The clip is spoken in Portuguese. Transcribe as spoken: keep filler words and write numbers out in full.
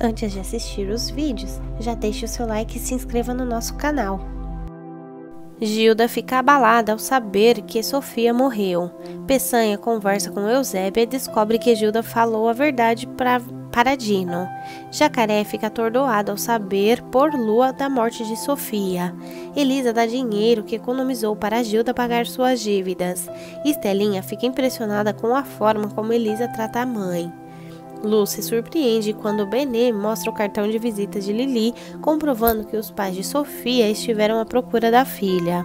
Antes de assistir os vídeos, já deixe o seu like e se inscreva no nosso canal. Gilda fica abalada ao saber que Sofia morreu. Peçanha conversa com Eusébia e descobre que Gilda falou a verdade pra, para Dino. Jacaré fica atordoado ao saber por Lua da morte de Sofia. Elisa dá dinheiro que economizou para Gilda pagar suas dívidas. Estelinha fica impressionada com a forma como Elisa trata a mãe. Lu se surpreende quando Benê mostra o cartão de visita de Lili, comprovando que os pais de Sofia estiveram à procura da filha.